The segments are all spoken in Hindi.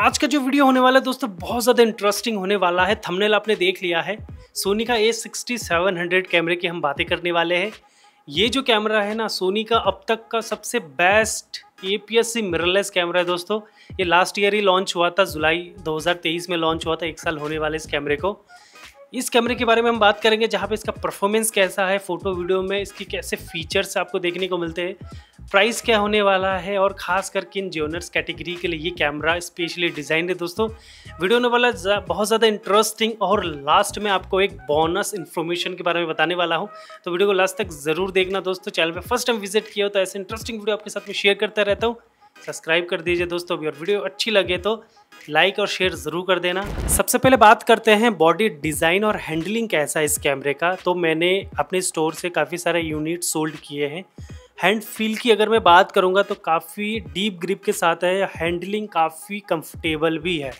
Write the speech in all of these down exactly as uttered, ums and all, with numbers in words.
आज का जो वीडियो होने वाला है दोस्तों बहुत ज़्यादा इंटरेस्टिंग होने वाला है। थंबनेल आपने देख लिया है। सोनी का ए सिक्सटी सेवन हंड्रेड कैमरे की हम बातें करने वाले हैं। ये जो कैमरा है ना सोनी का अब तक का सबसे best A P S C mirrorless camera है दोस्तों। ये लास्ट ईयर ही लॉन्च हुआ था, जुलाई दो हज़ार तेईस में लॉन्च हुआ था। एक साल होने वाले इस कैमरे को। इस कैमरे के बारे में हम बात करेंगे जहाँ पे इसका परफॉर्मेंस कैसा है, फ़ोटो वीडियो में इसके कैसे फीचर्स आपको देखने को मिलते हैं, प्राइस क्या होने वाला है और ख़ास करके इन जोनर्स कैटेगरी के लिए ये कैमरा स्पेशली डिज़ाइन है दोस्तों। वीडियो होने वाला जा, बहुत ज़्यादा इंटरेस्टिंग और लास्ट में आपको एक बोनस इन्फॉर्मेशन के बारे में बताने वाला हूँ, तो वीडियो को लास्ट तक ज़रूर देखना दोस्तों। चैनल पर फर्स्ट टाइम विजिट किया हो तो ऐसे इंटरेस्टिंग वीडियो आपके साथ में शेयर करता रहता हूँ। सब्सक्राइब कर दीजिए दोस्तों और वीडियो अच्छी लगे तो लाइक और शेयर ज़रूर कर देना। सबसे पहले बात करते हैं बॉडी डिज़ाइन और हैंडलिंग कैसा है इस कैमरे का। तो मैंने अपने स्टोर से काफ़ी सारे यूनिट सोल्ड किए हैं। हैंड फील की अगर मैं बात करूंगा तो काफ़ी डीप ग्रिप के साथ है, हैंडलिंग काफ़ी कंफर्टेबल भी है।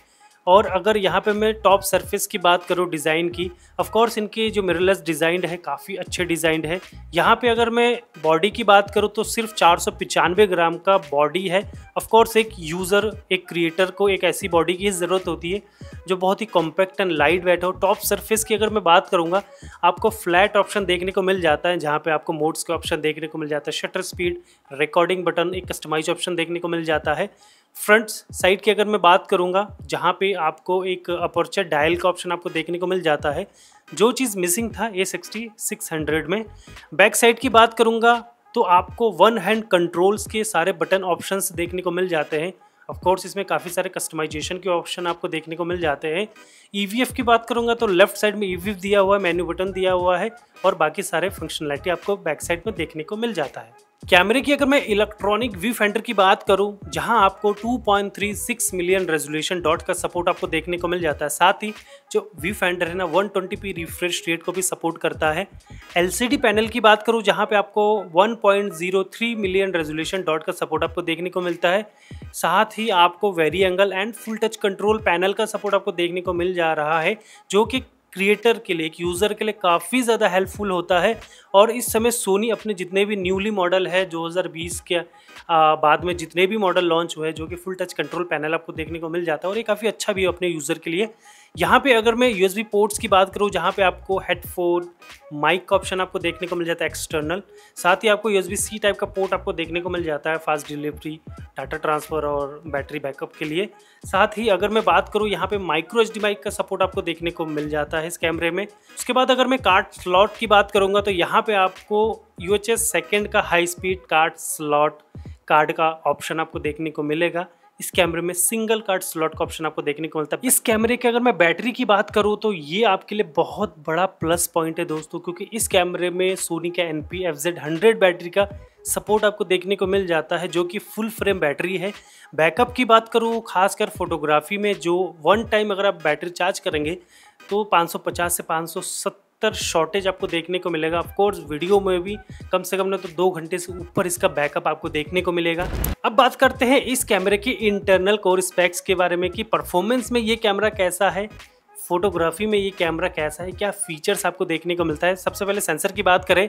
और अगर यहाँ पे मैं टॉप सरफेस की बात करूँ डिज़ाइन की, ऑफकोर्स इनके जो मिररलेस डिज़ाइन है काफ़ी अच्छे डिज़ाइन है। यहाँ पे अगर मैं बॉडी की बात करूँ तो सिर्फ चार सौ पचानवे ग्राम का बॉडी है। ऑफकोर्स एक यूज़र, एक क्रिएटर को एक ऐसी बॉडी की ज़रूरत होती है जो बहुत ही कॉम्पैक्ट एंड लाइट वेट हो। टॉप सरफेस की अगर मैं बात करूँगा आपको फ्लैट ऑप्शन देखने को मिल जाता है, जहाँ पर आपको मोड्स के ऑप्शन देखने को मिल जाता है, शटर स्पीड, रिकॉर्डिंग बटन, एक कस्टमाइज ऑप्शन देखने को मिल जाता है। फ्रंट साइड की अगर मैं बात करूंगा जहां पे आपको एक अपर्चर डायल का ऑप्शन आपको देखने को मिल जाता है, जो चीज़ मिसिंग था ए सिक्सटी सिक्स हंड्रेड में। बैक साइड की बात करूंगा तो आपको वन हैंड कंट्रोल्स के सारे बटन ऑप्शंस देखने को मिल जाते हैं। ऑफ कोर्स इसमें काफ़ी सारे कस्टमाइजेशन के ऑप्शन आपको देखने को मिल जाते हैं। ई वी एफ की बात करूंगा तो लेफ्ट साइड में ई वी एफ दिया हुआ है, मेन्यू बटन दिया हुआ है और बाकी सारे फंक्शनलिटी आपको बैक साइड में देखने को मिल जाता है। कैमरे की अगर मैं इलेक्ट्रॉनिक व्यू फेंडर की बात करूं जहां आपको two point three six million resolution dot का सपोर्ट आपको देखने को मिल जाता है। साथ ही जो व्यू फेंडर है ना one twenty P refresh rate को भी सपोर्ट करता है। एल सी डी पैनल की बात करूं जहां पे आपको one point zero three million resolution dot का सपोर्ट आपको देखने को मिलता है। साथ ही आपको vari angle and full touch control panel का सपोर्ट आपको देखने को मिल जा रहा है, जो कि क्रिएटर के लिए, एक यूज़र के लिए काफ़ी ज़्यादा हेल्पफुल होता है। और इस समय सोनी अपने जितने भी न्यूली मॉडल है दो हज़ार बीस के आ, बाद में जितने भी मॉडल लॉन्च हुए जो कि फुल टच कंट्रोल पैनल आपको देखने को मिल जाता है और ये काफ़ी अच्छा भी है अपने यूज़र के लिए। यहाँ पे अगर मैं यू एस बी पोर्ट्स की बात करूँ जहाँ पे आपको हेडफोन, माइक का ऑप्शन आपको देखने को मिल जाता है एक्सटर्नल। साथ ही आपको U S B C type का पोर्ट आपको देखने को मिल जाता है फास्ट डिलीवरी, डाटा ट्रांसफ़र और बैटरी बैकअप के लिए। साथ ही अगर मैं बात करूँ यहाँ पे माइक्रो एच डी माइक का सपोर्ट आपको देखने को मिल जाता है इस कैमरे में। उसके बाद अगर मैं कार्ड स्लॉट की बात करूँगा तो यहाँ पर आपको यू एच एस सेकेंड का high speed card slot card का ऑप्शन आपको देखने को मिलेगा। इस कैमरे में सिंगल कार्ड स्लॉट का ऑप्शन आपको देखने को मिलता है। इस कैमरे के अगर मैं बैटरी की बात करूं तो ये आपके लिए बहुत बड़ा प्लस पॉइंट है दोस्तों, क्योंकि इस कैमरे में सोनी का N P F Z hundred battery का सपोर्ट आपको देखने को मिल जाता है, जो कि फुल फ्रेम बैटरी है। बैकअप की बात करूं खासकर फोटोग्राफी में, जो वन टाइम अगर आप बैटरी चार्ज करेंगे तो पाँच सौ पचास से पाँच सौ सत्तर शॉर्टेज आपको देखने को मिलेगा। ऑफकोर्स वीडियो में भी कम से कम ना तो दो घंटे से ऊपर इसका बैकअप आपको देखने को मिलेगा। अब बात करते हैं इस कैमरे की इंटरनल कोर स्पेक्स के बारे में कि परफॉर्मेंस में ये कैमरा कैसा है, फोटोग्राफी में ये कैमरा कैसा है, क्या फीचर्स आपको देखने को मिलता है। सबसे पहले सेंसर की बात करें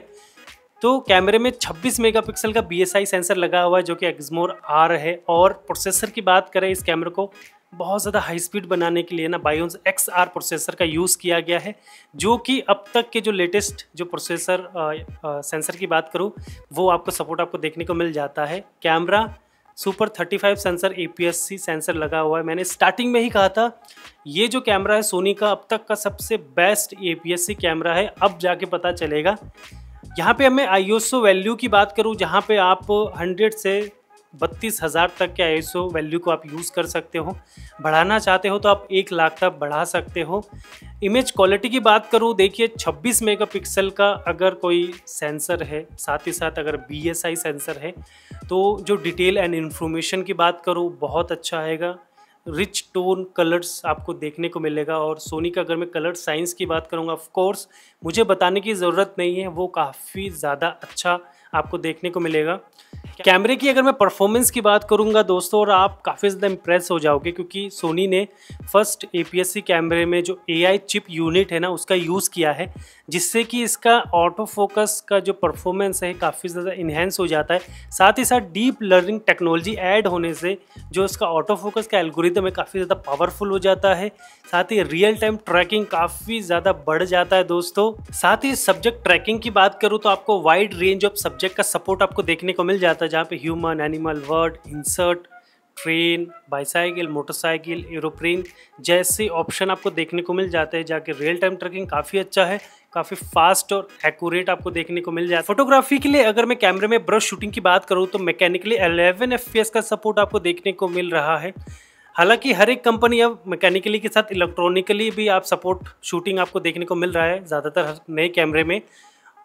तो कैमरे में छब्बीस मेगापिक्सल का बी एस आई सेंसर लगा हुआ है जो कि एक्समोर आर है। और प्रोसेसर की बात करें इस कैमरे को बहुत ज़्यादा हाई स्पीड बनाने के लिए ना बायोनेज एक्स आर प्रोसेसर का यूज़ किया गया है, जो कि अब तक के जो लेटेस्ट जो प्रोसेसर आ, आ, सेंसर की बात करूँ वो आपको सपोर्ट आपको देखने को मिल जाता है। Camera super thirty five sensor A P S C sensor लगा हुआ है। मैंने स्टार्टिंग में ही कहा था ये जो कैमरा है सोनी का अब तक का सबसे best A P S C camera है, अब जाके पता चलेगा। यहाँ पर मैं आई एस ओ वैल्यू की बात करूँ जहाँ पे आप हंड्रेड से बत्तीस हज़ार तक के आई एस ओ वैल्यू को आप यूज़ कर सकते हो। बढ़ाना चाहते हो तो आप एक लाख तक बढ़ा सकते हो। इमेज क्वालिटी की बात करूँ देखिए छब्बीस मेगापिक्सल का अगर कोई सेंसर है, साथ ही साथ अगर बी एस आई सेंसर है तो जो डिटेल एंड इन्फॉर्मेशन की बात करूँ बहुत अच्छा आएगा। रिच टोन कलर्स आपको देखने को मिलेगा। और सोनी का अगर मैं कलर साइंस की बात करूँगा ऑफकोर्स मुझे बताने की ज़रूरत नहीं है, वो काफ़ी ज़्यादा अच्छा आपको देखने को मिलेगा। कैमरे की अगर मैं परफॉर्मेंस की बात करूंगा दोस्तों, और आप काफ़ी ज़्यादा इम्प्रेस हो जाओगे क्योंकि सोनी ने first A P S C कैमरे में जो ए आई चिप यूनिट है ना उसका यूज़ किया है, जिससे कि इसका ऑटो फोकस का जो परफॉर्मेंस है काफ़ी ज़्यादा इन्हेंस हो जाता है। साथ ही साथ डीप लर्निंग टेक्नोलॉजी ऐड होने से जो इसका ऑटो फोकस का एल्गोरिदम है काफ़ी ज़्यादा पावरफुल हो जाता है। साथ ही रियल टाइम ट्रैकिंग काफ़ी ज़्यादा बढ़ जाता है दोस्तों। साथ ही सब्जेक्ट ट्रैकिंग की बात करूँ तो आपको वाइड रेंज ऑफ सब्जेक्ट का सपोर्ट आपको देखने को मिल जाता है, जहाँ पे human, animal, bird, insect, train, bicycle, motorcycle, aeroplane जैसे ऑप्शन आपको देखने को मिल जाते हैं। जाके रियल टाइम ट्रैकिंग काफ़ी अच्छा है, काफ़ी फास्ट और एक्यूरेट आपको देखने को मिल जाए। फोटोग्राफी के लिए अगर मैं कैमरे में ब्रश शूटिंग की बात करूँ तो mechanically eleven F P S का सपोर्ट आपको देखने को मिल रहा है। हालांकि हर एक कंपनी अब मैकेनिकली के साथ इलेक्ट्रॉनिकली भी आप सपोर्ट शूटिंग आपको देखने को मिल रहा है ज़्यादातर हर नए कैमरे में।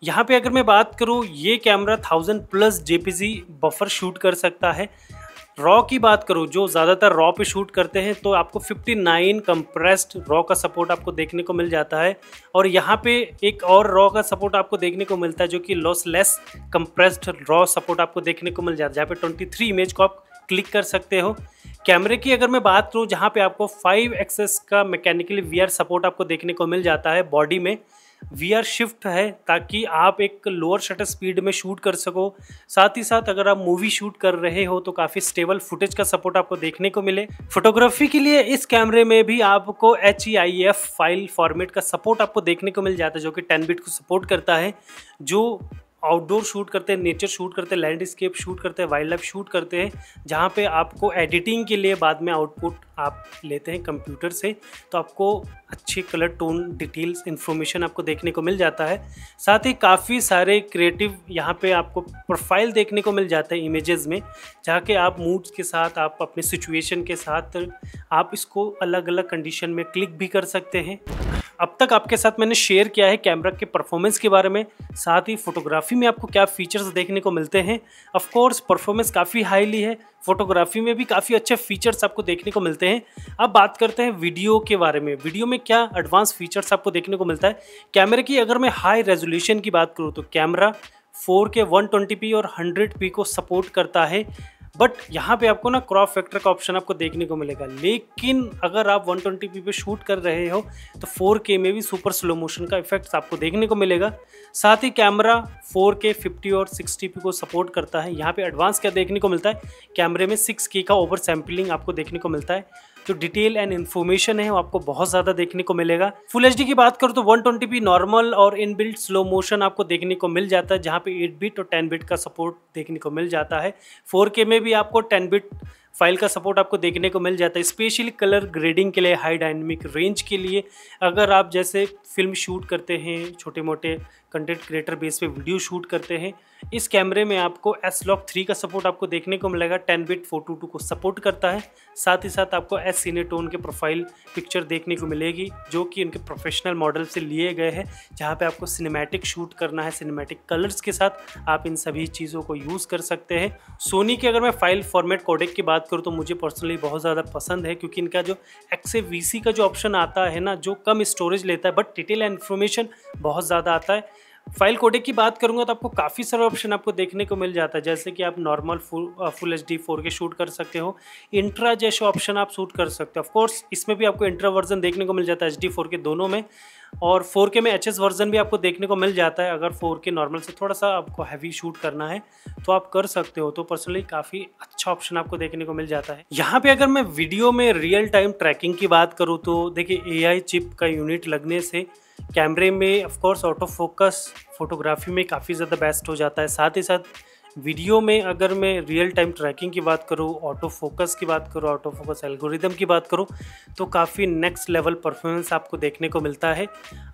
यहाँ पे अगर मैं बात करूँ, ये camera thousand plus J P G buffer shoot कर सकता है। रॉ की बात करूँ, जो ज़्यादातर रॉ पे शूट करते हैं, तो आपको फिफ्टी नाइन कंप्रेस्ड रॉ का सपोर्ट आपको देखने को मिल जाता है। और यहाँ पे एक और रॉ का सपोर्ट आपको देखने को मिलता है जो कि लॉसलेस कंप्रेस्ड रॉ सपोर्ट आपको देखने को मिल जाता है, जहाँ पे ट्वेंटी थ्री इमेज को आप क्लिक कर सकते हो। कैमरे की अगर मैं बात करूँ, जहाँ पे आपको फाइव एक्सेस का मैकेनिकली वी आर सपोर्ट आपको देखने को मिल जाता है। बॉडी में वी आर शिफ्ट है ताकि आप एक लोअर शटर स्पीड में शूट कर सको। साथ ही साथ अगर आप मूवी शूट कर रहे हो तो काफ़ी स्टेबल फुटेज का सपोर्ट आपको देखने को मिले। फोटोग्राफी के लिए इस कैमरे में भी आपको H E I F file format का सपोर्ट आपको देखने को मिल जाता है, जो कि टेन बिट को सपोर्ट करता है। जो आउटडोर शूट करते हैं, नेचर शूट करते हैं, लैंडस्केप शूट करते हैं, वाइल्ड लाइफ शूट करते हैं, जहाँ पे आपको एडिटिंग के लिए बाद में आउटपुट आप लेते हैं कंप्यूटर से, तो आपको अच्छे कलर टोन डिटेल्स इन्फॉर्मेशन आपको देखने को मिल जाता है। साथ ही काफ़ी सारे क्रिएटिव यहाँ पे आपको प्रोफाइल देखने को मिल जाता है इमेजेस में, जहाँ के आप मूड्स के साथ, आप अपने सिचुएशन के साथ आप इसको अलग अलग कंडीशन में क्लिक भी कर सकते हैं। अब तक आपके साथ मैंने शेयर किया है कैमरा के परफॉर्मेंस के बारे में, साथ ही फोटोग्राफी में आपको क्या फीचर्स देखने को मिलते हैं। ऑफ कोर्स परफॉर्मेंस काफ़ी हाईली है, फोटोग्राफी में भी काफ़ी अच्छे फीचर्स आपको देखने को मिलते हैं। अब बात करते हैं वीडियो के बारे में। वीडियो में क्या एडवांस फीचर्स आपको देखने को मिलता है। कैमरे की अगर मैं हाई रेजोल्यूशन की बात करूँ तो camera four K, one twenty P और हंड्रेड पी को सपोर्ट करता है, बट यहाँ पे आपको ना क्रॉप फैक्टर का ऑप्शन आपको देखने को मिलेगा। लेकिन अगर आप वन ट्वेंटी पी पे शूट कर रहे हो तो फोर के में भी सुपर स्लो मोशन का इफेक्ट आपको देखने को मिलेगा। साथ ही कैमरा फोर के, फिफ्टी और सिक्सटी पी को सपोर्ट करता है। यहाँ पे एडवांस क्या देखने को मिलता है, कैमरे में सिक्स के का ओवर सैम्पलिंग आपको देखने को मिलता है। जो डिटेल एंड इन्फॉर्मेशन है वो आपको बहुत ज़्यादा देखने को मिलेगा। फुल एच डी की बात करूँ तो वन ट्वेंटी पी नॉर्मल और इनबिल्ट स्लो मोशन आपको देखने को मिल जाता है, जहाँ पे एट बिट और टेन बिट का सपोर्ट देखने को मिल जाता है। फोर के में भी आपको टेन बिट फाइल का सपोर्ट आपको देखने को मिल जाता है, स्पेशली कलर ग्रेडिंग के लिए, हाई डायनेमिक रेंज के लिए। अगर आप जैसे फिल्म शूट करते हैं, छोटे मोटे कंटेंट क्रिएटर बेस पे वीडियो शूट करते हैं, इस कैमरे में आपको एस लॉग थ्री का सपोर्ट आपको देखने को मिलेगा। Ten bit four two two को सपोर्ट करता है। साथ ही साथ आपको एस-सिनेटोन के प्रोफाइल पिक्चर देखने को मिलेगी, जो कि उनके प्रोफेशनल मॉडल से लिए गए हैं, जहाँ पे आपको सिनेमैटिक शूट करना है सिनेमैटिक कलर्स के साथ। आप इन सभी चीज़ों को यूज़ कर सकते हैं। सोनी के अगर मैं फाइल फॉर्मेट कोडेक की बात करूँ तो मुझे पर्सनली बहुत ज़्यादा पसंद है, क्योंकि इनका जो एक्स ए वी सी का जो ऑप्शन आता है ना, जो कम स्टोरेज लेता है बट डिटेल एंड इन्फॉर्मेशन बहुत ज़्यादा आता है। फाइल कोडेक की बात करूंगा तो आपको काफ़ी सारे ऑप्शन आपको देखने को मिल जाता है, जैसे कि आप normal full H D four K shoot कर सकते हो, इंट्रा जैसे ऑप्शन आप शूट कर सकते हो। ऑफकोर्स इसमें भी आपको इंट्रा वर्जन देखने को मिल जाता है एच डी फोर के दोनों में, और फोर के में एच एस वर्जन भी आपको देखने को मिल जाता है। अगर फोर के नॉर्मल से थोड़ा सा आपको हैवी शूट करना है तो आप कर सकते हो, तो पर्सनली काफ़ी अच्छा ऑप्शन आपको देखने को मिल जाता है। यहाँ पे अगर मैं वीडियो में रियल टाइम ट्रैकिंग की बात करूँ तो देखिए ए आई चिप का यूनिट लगने से कैमरे में ऑफकोर्स ऑटो फोकस फोटोग्राफी में काफ़ी ज़्यादा बेस्ट हो जाता है। साथ ही साथ वीडियो में अगर मैं रियल टाइम ट्रैकिंग की बात करूँ, ऑटो फोकस की बात करूँ, ऑटो फोकस एल्गोरिदम की बात करूँ, तो काफ़ी नेक्स्ट लेवल परफॉर्मेंस आपको देखने को मिलता है।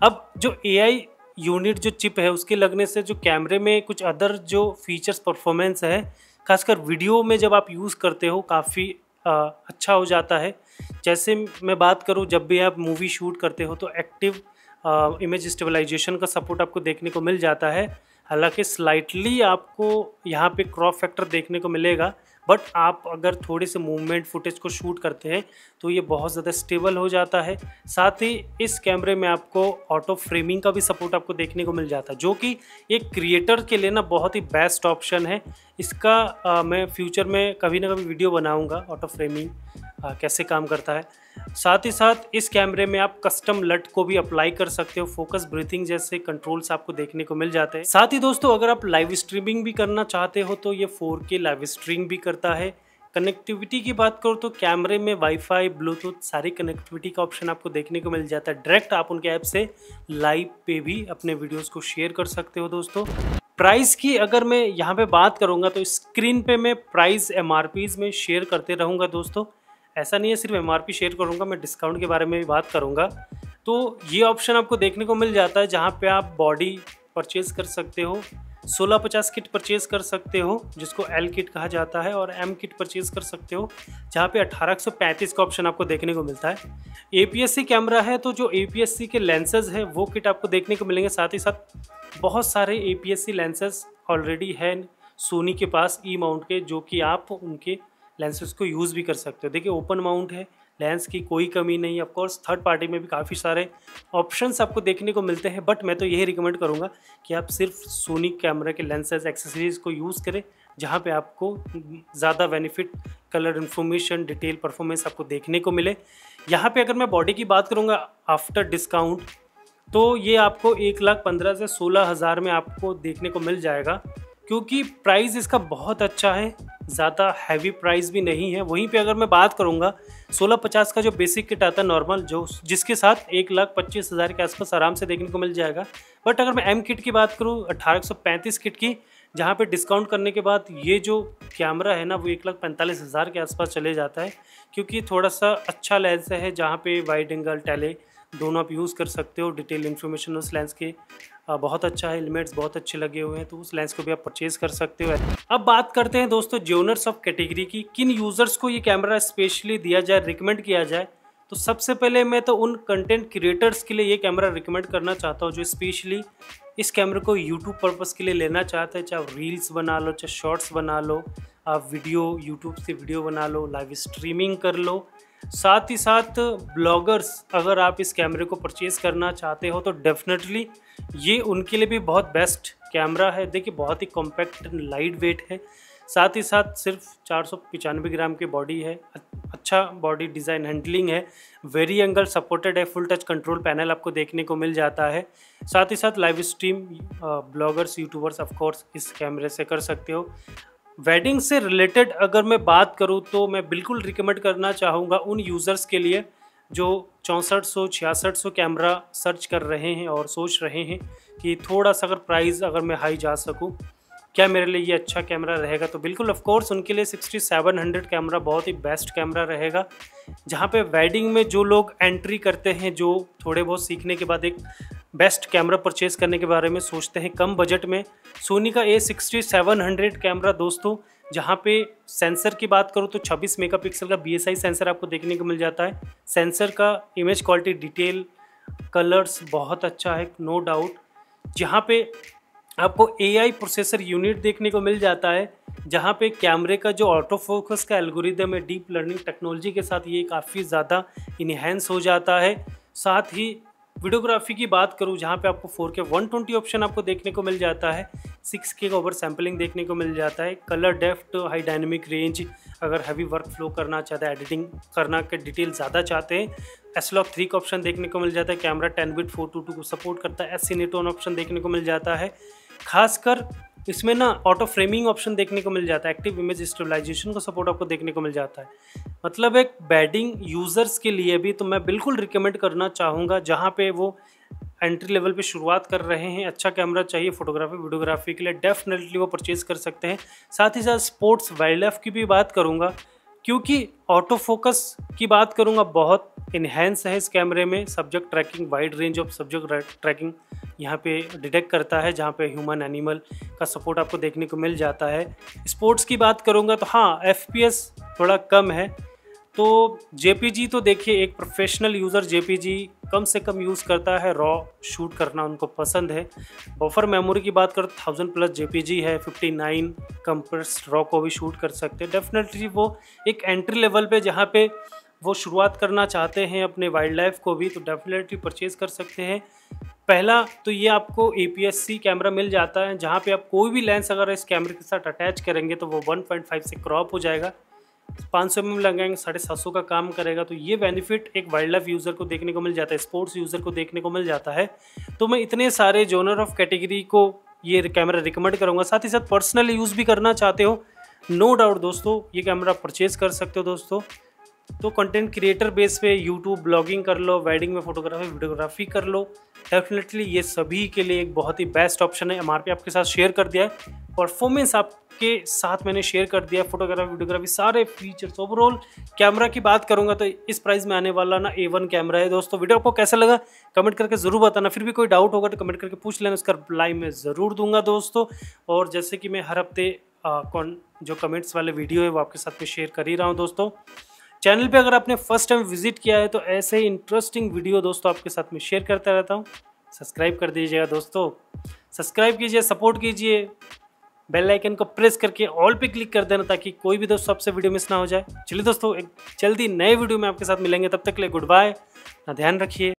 अब जो ए आई यूनिट जो चिप है उसके लगने से जो कैमरे में कुछ अदर जो फीचर्स परफॉर्मेंस है, खासकर वीडियो में जब आप यूज़ करते हो, काफ़ी अच्छा हो जाता है। जैसे मैं बात करूँ, जब भी आप मूवी शूट करते हो तो एक्टिव इमेज स्टेबलाइजेशन का सपोर्ट आपको देखने को मिल जाता है। हालांकि स्लाइटली आपको यहाँ पे क्रॉप फैक्टर देखने को मिलेगा, बट आप अगर थोड़े से मूवमेंट फुटेज को शूट करते हैं तो ये बहुत ज़्यादा स्टेबल हो जाता है। साथ ही इस कैमरे में आपको ऑटो फ्रेमिंग का भी सपोर्ट आपको देखने को मिल जाता है, जो कि एक क्रिएटर के लिए ना बहुत ही बेस्ट ऑप्शन है। इसका आ, मैं फ्यूचर में कभी ना कभी वीडियो बनाऊँगा, ऑटो फ्रेमिंग आ, कैसे काम करता है। साथ ही साथ इस कैमरे में आप कस्टम लट को भी अप्लाई कर सकते हो, फोकस, ब्रीथिंग जैसे कंट्रोल्स आपको देखने को मिल जाते हैं। साथ ही दोस्तों अगर आप लाइव स्ट्रीमिंग भी करना चाहते हो तो ये फोर के लाइव स्ट्रीम भी करता है। कनेक्टिविटी की बात करो तो कैमरे में वाईफाई, ब्लूटूथ सारी कनेक्टिविटी का ऑप्शन आपको देखने को मिल जाता है। डायरेक्ट आप उनके ऐप से लाइव पे भी अपने वीडियोज़ को शेयर कर सकते हो। दोस्तों प्राइस की अगर मैं यहाँ पर बात करूँगा तो स्क्रीन पर मैं प्राइस एम आर पीज़ में शेयर करते रहूँगा। दोस्तों ऐसा नहीं है सिर्फ एम आर पी शेयर करूँगा, मैं डिस्काउंट के बारे में भी बात करूँगा। तो ये ऑप्शन आपको देखने को मिल जाता है जहाँ पे आप बॉडी परचेज़ कर सकते हो, सोलह पचास किट परचेज़ कर सकते हो जिसको एल किट कहा जाता है, और एम किट परचेज़ कर सकते हो जहाँ पे अठारह सौ पैंतीस का ऑप्शन आपको देखने को मिलता है। A P S C camera है तो जो ए पी एस सी के लेंसेज है वो किट आपको देखने को मिलेंगे। साथ ही साथ बहुत सारे A P S C lenses already हैं सोनी के पास ई माउंट के, जो कि आप उनके लेंसेज को यूज़ भी कर सकते हो। देखिए ओपन माउंट है, लेंस की कोई कमी नहीं है। ऑफकोर्स थर्ड पार्टी में भी काफ़ी सारे ऑप्शंस आपको देखने को मिलते हैं, बट मैं तो यही रिकमेंड करूँगा कि आप सिर्फ सोनी कैमरा के लेंसेज, एक्सेसरीज़ को यूज़ करें जहाँ पे आपको ज़्यादा benefit, colour information, detail, performance आपको देखने को मिले। यहाँ पर अगर मैं बॉडी की बात करूँगा आफ्टर डिस्काउंट तो ये आपको एक लाख पंद्रह से सोलह हज़ार में आपको देखने को मिल जाएगा, क्योंकि प्राइस इसका बहुत अच्छा है, ज़्यादा हैवी प्राइस भी नहीं है। वहीं पे अगर मैं बात करूँगा सोलह पचास का जो बेसिक किट आता है नॉर्मल, जो जिसके साथ एक लाख पच्चीस हज़ार के आसपास आराम से देखने को मिल जाएगा। बट अगर मैं एम किट की बात करूँ अठारह सौ पैंतीस किट की, जहाँ पे डिस्काउंट करने के बाद ये जो कैमरा है ना वो एक लाख पैंतालीस हज़ार के आसपास चले जाता है, क्योंकि थोड़ा सा अच्छा लेंस है जहाँ पर वाइड एंगल, टेले दोनों आप यूज़ कर सकते हो। डिटेल इन्फॉर्मेशन उस लेंस के बहुत अच्छा है, एलिमेंट्स बहुत अच्छे लगे हुए हैं, तो उस लेंस को भी आप परचेज़ कर सकते हो। अब बात करते हैं दोस्तों जोनर्स ऑफ कैटेगरी की, किन यूज़र्स को ये कैमरा स्पेशली दिया जाए, रिकमेंड किया जाए। तो सबसे पहले मैं तो उन कंटेंट क्रिएटर्स के लिए ये कैमरा रिकमेंड करना चाहता हूँ जो स्पेशली इस कैमरे को यूट्यूब पर्पज़ के लिए लेना चाहते हैं। चाहे आप रील्स बना लो, चाहे शॉर्ट्स बना लो, आप वीडियो यूट्यूब से वीडियो बना लो, लाइव स्ट्रीमिंग कर लो। साथ ही साथ ब्लॉगर्स, अगर आप इस कैमरे को परचेज़ करना चाहते हो तो डेफिनेटली ये उनके लिए भी बहुत बेस्ट कैमरा है। देखिए बहुत ही कॉम्पैक्ट एंड लाइट वेट है, साथ ही साथ सिर्फ चार सौ पचानवे ग्राम की बॉडी है, अच्छा बॉडी डिज़ाइन, हैंडलिंग है, वेरी एंगल सपोर्टेड है, फुल टच कंट्रोल पैनल आपको देखने को मिल जाता है। साथ ही साथ live stream bloggers, YouTubers of course इस कैमरे से कर सकते हो। वेडिंग से रिलेटेड अगर मैं बात करूं तो मैं बिल्कुल रिकमेंड करना चाहूँगा उन यूज़र्स के लिए जो चौंसठ सौ छियासठ सौ कैमरा सर्च कर रहे हैं और सोच रहे हैं कि थोड़ा सा अगर प्राइस अगर मैं हाई जा सकूं, क्या मेरे लिए ये अच्छा कैमरा रहेगा। तो बिल्कुल ऑफकोर्स उनके लिए सिक्सटी सेवन हंड्रेड कैमरा बहुत ही बेस्ट कैमरा रहेगा, जहाँ पे वेडिंग में जो लोग एंट्री करते हैं, जो थोड़े बहुत सीखने के बाद एक बेस्ट कैमरा परचेज़ करने के बारे में सोचते हैं कम बजट में। सोनी का A sixty seven hundred camera दोस्तों, जहाँ पे सेंसर की बात करूँ तो छब्बीस मेगा पिक्सल का बी एस आई सेंसर आपको देखने को मिल जाता है। सेंसर का इमेज क्वालिटी, डिटेल, कलर्स बहुत अच्छा है नो डाउट। जहाँ पे आपको ए आई प्रोसेसर यूनिट देखने को मिल जाता है, जहाँ पे कैमरे का जो ऑटो फोकस का एल्गोरिदम है डीप लर्निंग टेक्नोलॉजी के साथ ये काफ़ी ज़्यादा इन्हेंस हो जाता है। साथ ही वीडियोग्राफी की बात करूँ जहाँ पे आपको four K one twenty option आपको देखने को मिल जाता है, सिक्स के का ओवर सैम्पलिंग देखने को मिल जाता है, colour depth, high dynamic range, अगर हैवी वर्क फ्लो करना चाहते हैं, एडिटिंग करना के डिटेल ज़्यादा चाहते हैं, एस लॉग थ्री का ऑप्शन देखने को मिल जाता है। Camera ten bit four two two को सपोर्ट करता है, एस सिनेटोन ऑप्शन देखने को मिल जाता है। खासकर इसमें ना ऑटो फ्रेमिंग ऑप्शन देखने को मिल जाता है, एक्टिव इमेज स्टेबलाइजेशन को सपोर्ट आपको देखने को मिल जाता है। मतलब एक वेडिंग यूज़र्स के लिए भी तो मैं बिल्कुल रिकमेंड करना चाहूँगा, जहाँ पे वो एंट्री लेवल पे शुरुआत कर रहे हैं, अच्छा कैमरा चाहिए फोटोग्राफी वीडियोग्राफी के लिए, डेफिनेटली वो परचेज़ कर सकते हैं। साथ ही साथ स्पोर्ट्स, वाइल्ड लाइफ की भी बात करूँगा, क्योंकि ऑटो फोकस की बात करूँगा बहुत इन्हेंस है इस कैमरे में। Subject tracking, wide range of subject tracking यहाँ पे डिटेक्ट करता है, जहाँ पे ह्यूमन एनिमल का सपोर्ट आपको देखने को मिल जाता है। स्पोर्ट्स की बात करूँगा तो हाँ एफ पी एस थोड़ा कम है, तो जेपीजी तो देखिए एक प्रोफेशनल यूज़र जेपीजी कम से कम यूज़ करता है, रॉ शूट करना उनको पसंद है। बफर मेमोरी की बात करें थाउजेंड प्लस जेपीजी है, फिफ्टी नाइन कंप्रेस रॉ को भी शूट कर सकते हैं। डेफिनेटली वो एक एंट्री लेवल पे जहाँ पे वो शुरुआत करना चाहते हैं अपने वाइल्ड लाइफ को भी, तो डेफिनेटली परचेज कर सकते हैं। पहला तो ये आपको A P S C camera मिल जाता है, जहाँ पे आप कोई भी लेंस अगर इस कैमरे के साथ अटैच करेंगे तो वो वन पॉइंट फाइव से क्रॉप हो जाएगा, पाँच सौ में लगाएंगे साढ़े सात सौ का काम करेगा। तो ये बेनिफिट एक वाइल्ड लाइफ यूज़र को देखने को मिल जाता है, स्पोर्ट्स यूज़र को देखने को मिल जाता है। तो मैं इतने सारे जोनर ऑफ कैटेगरी को ये कैमरा रिकमेंड करूँगा। साथ ही साथ पर्सनल यूज़ भी करना चाहते हो, नो डाउट दोस्तों ये कैमरा परचेज़ कर सकते हो दोस्तों। तो कंटेंट क्रिएटर बेस पे यूट्यूब ब्लॉगिंग कर लो, वेडिंग में फोटोग्राफी वीडियोग्राफी कर लो, डेफिनेटली ये सभी के लिए एक बहुत ही बेस्ट ऑप्शन है। एम आर पी आपके साथ शेयर कर दिया है, परफॉर्मेंस आपके साथ मैंने शेयर कर दिया है, फोटोग्राफी वीडियोग्राफी सारे फीचर्स। ओवरऑल कैमरा की बात करूँगा तो इस प्राइस में आने वाला ना ए वन कैमरा है दोस्तों। वीडियो आपको कैसा लगा कमेंट करके ज़रूर बताना, फिर भी कोई डाउट होगा तो कमेंट करके पूछ लेना, उसका रिप्लाई मैं ज़रूर दूंगा दोस्तों। और जैसे कि मैं हर हफ्ते कौन जो कमेंट्स वाले वीडियो है वो आपके साथ में शेयर कर ही रहा हूँ दोस्तों। चैनल पे अगर आपने फर्स्ट टाइम विजिट किया है तो ऐसे ही इंटरेस्टिंग वीडियो दोस्तों आपके साथ में शेयर करता रहता हूँ। सब्सक्राइब कर दीजिएगा दोस्तों, सब्सक्राइब कीजिए, सपोर्ट कीजिए, बेल आइकन को प्रेस करके ऑल पे क्लिक कर देना ताकि कोई भी दोस्तों आपसे वीडियो मिस ना हो जाए। चलिए दोस्तों एक जल्दी नए वीडियो में आपके साथ मिलेंगे, तब तक के लिए गुड बाय, अपना ध्यान रखिए।